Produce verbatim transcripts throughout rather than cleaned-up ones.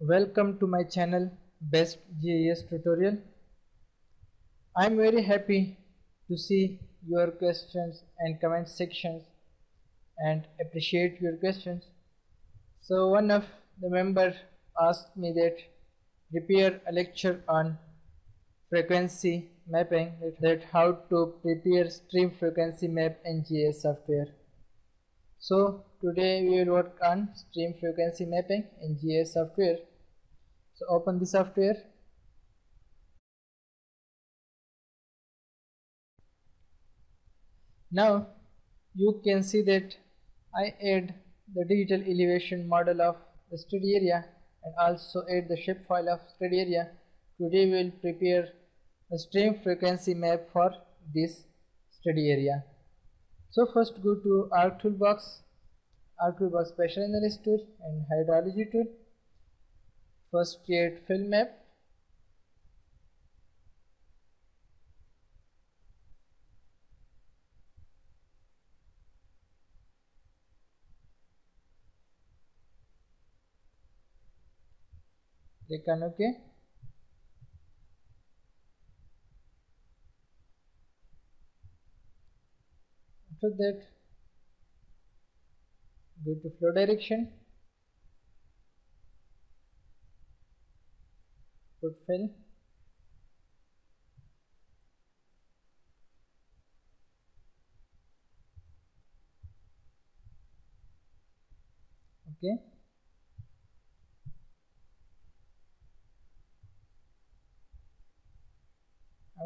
Welcome to my channel Best G I S Tutorial. I am very happy to see your questions and comment sections and appreciate your questions. So one of the member asked me that prepare a lecture on frequency mapping, that how to prepare stream frequency map in G I S software. So today we will work on stream frequency mapping in G I S software. So open the software. Now you can see that I add the digital elevation model of the study area and also add the shapefile of study area. Today we will prepare a stream frequency map for this study area. So first go to Arc Toolbox, Arc Toolbox Spatial Analyst Tool and Hydrology Tool. First create field map. Click on OK. After that, go to flow direction, put fill, OK.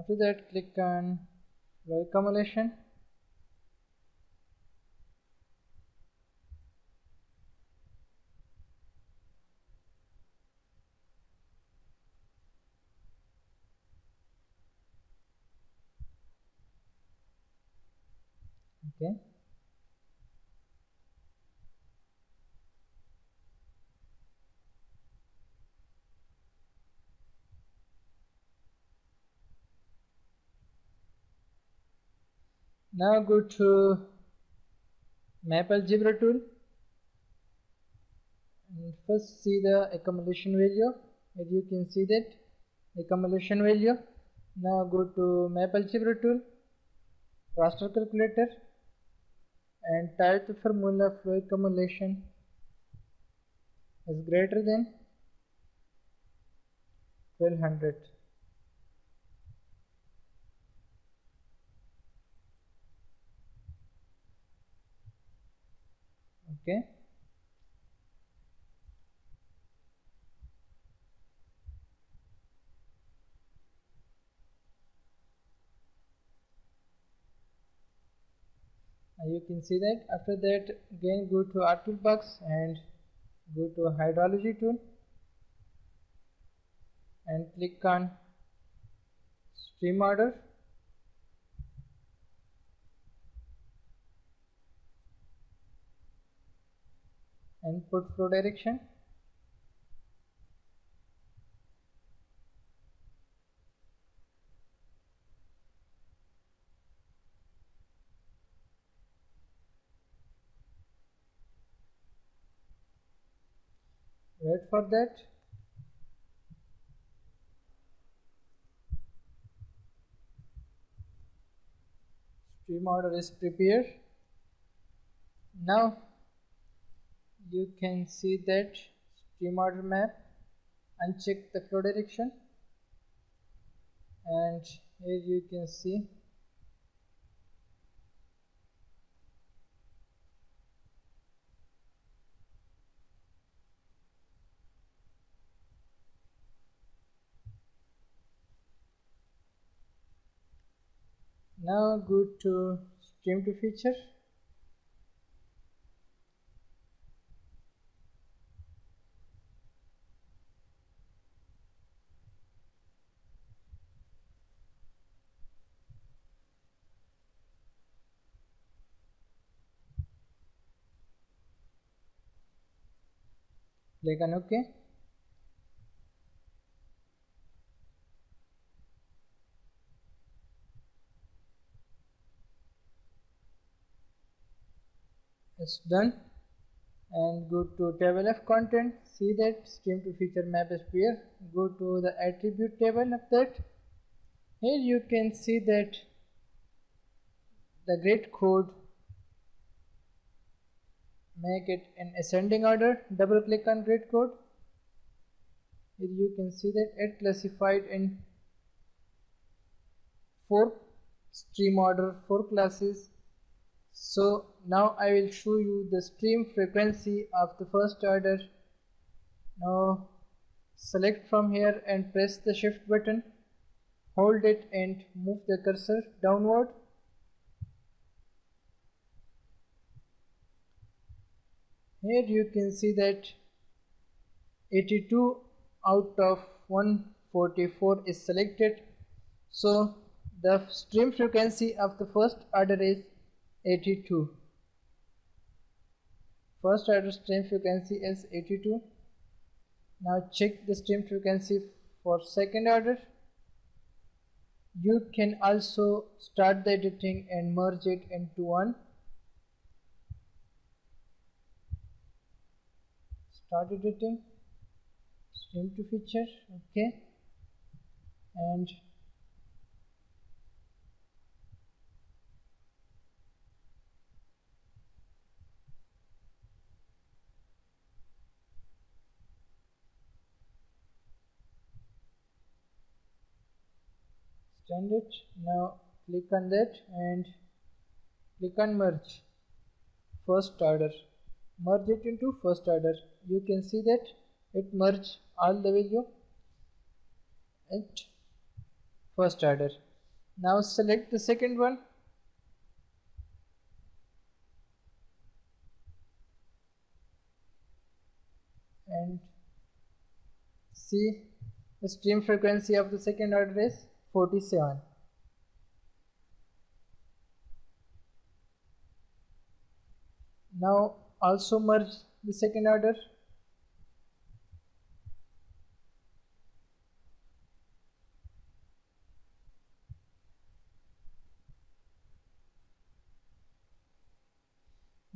After that, click on flow accumulation. Okay. Now go to Map Algebra tool and first see the accumulation value. As you can see that accumulation value. Now go to Map Algebra tool, raster calculator, and type the formula flow accumulation is greater than twelve hundred. Okay. You can see that. After that, again go to Arc Toolbox and go to Hydrology tool and click on stream order. And put flow direction. Wait for that. Stream order is prepared. Now you can see that stream order map. Uncheck the flow direction, and here you can see . Now go to stream to feature . Click on OK. It's done. and go to table of content. See that stream to feature map is here. Go to the attribute table of that. Here you can see that the grid code, make it in ascending order. Double click on grid code. Here you can see that it classified in four stream order, four classes. So now I will show you the stream frequency of the first order. Now select from here and press the shift button, hold it and move the cursor downward. Here you can see that eighty-two out of one forty-four is selected. So the stream frequency of the first order is eighty-two. First order stream frequency is eighty-two. Now check the stream frequency for second order. You can also start the editing and merge it into one. Start editing, stream to feature, okay, and extend it. Now click on that and click on merge first order, merge it into first order. You can see that it merged all the value at first order. Now select the second one, and see the stream frequency of the second order is forty-seven. Now also merge the second order.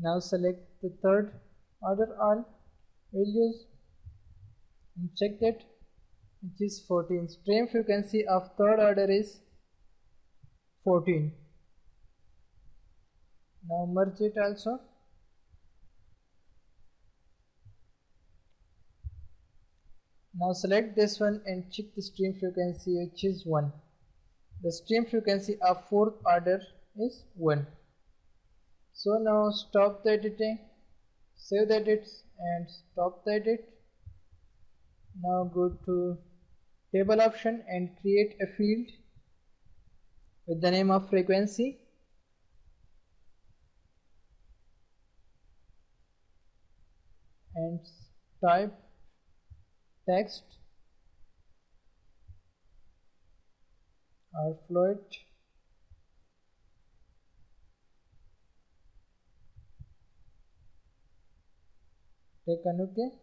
Now select the third order all values and check that which is fourteen. Stream frequency of third order is fourteen. Now merge it also. Now select this one and check the stream frequency, which is one. The stream frequency of fourth order is one. So now stop the editing, save the edits and stop the edit. Now go to table option and create a field with the name of frequency. And type text or float, click on OK.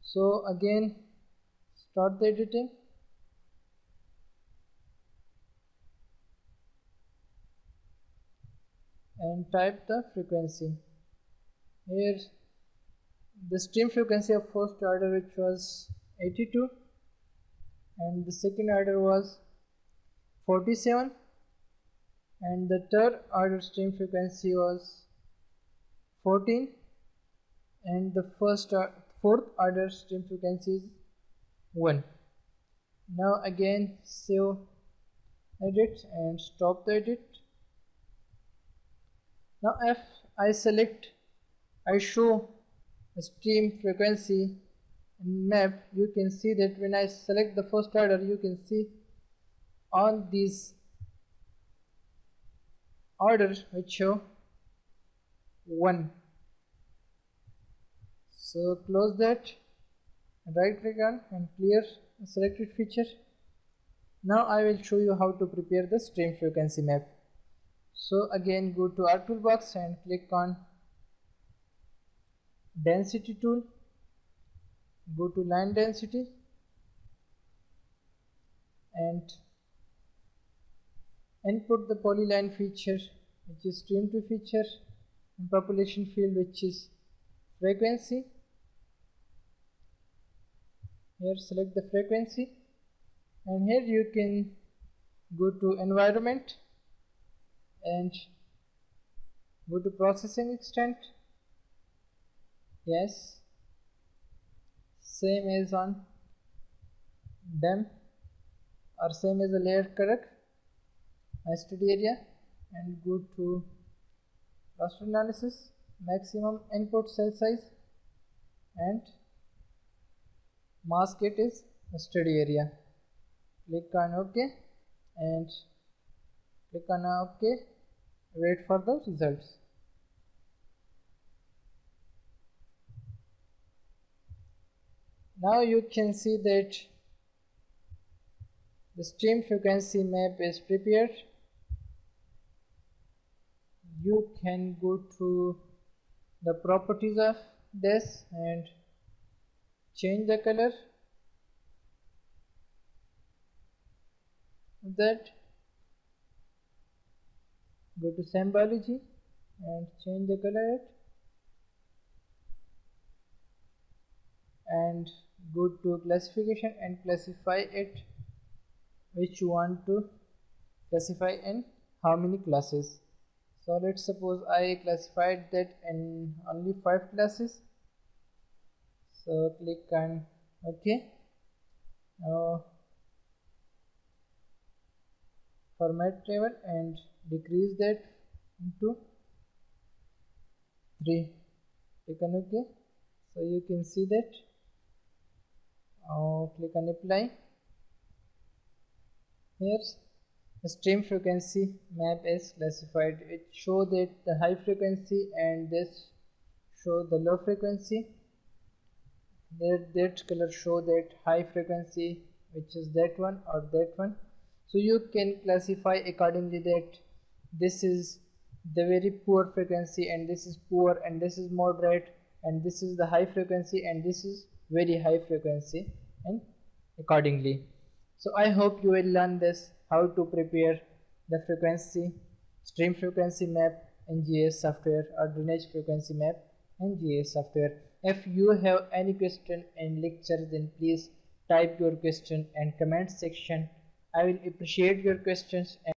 So again start the editing, and type the frequency. Here the stream frequency of first order, which was eighty-two, and the second order was forty-seven, and the third order stream frequency was fourteen, and the first or fourth order stream frequency is one. Now again save edit and stop the edit. Now if I select, I show stream frequency map. You can see that when I select the first order, you can see all these orders which show one. So close that, right click on and clear the selected feature. Now I will show you how to prepare the stream frequency map. So again go to Arc Toolbox and click on density tool, go to line density and input the polyline feature, which is stream to feature, and population field, which is frequency. Here select the frequency, and here you can go to environment and go to processing extent. Yes, same as on D E M or same as a layer correct nested area, and go to raster analysis, maximum input cell size, and mask it is study area. Click on OK and click on OK. Wait for the results. Now you can see that the stream frequency map is prepared. You can go to the properties of this and change the color of that. Go to symbology and change the color it, and go to classification and classify it which you want to classify in how many classes. So let's suppose I classified that in only five classes. So click on OK. Now format table and decrease that into three. Click on OK. So you can see that. Now click on apply. Here the stream frequency map is classified. It shows that the high frequency and this show the low frequency. That, that color show that high frequency, which is that one or that one. So you can classify accordingly that this is the very poor frequency, and this is poor, and this is moderate, and this is the high frequency, and this is very high frequency, and accordingly. So I hope you will learn this, how to prepare the frequency stream frequency map in G I S software, or drainage frequency map in G I S software. If you have any question in lecture, then please type your question in comment section. I will appreciate your questions. And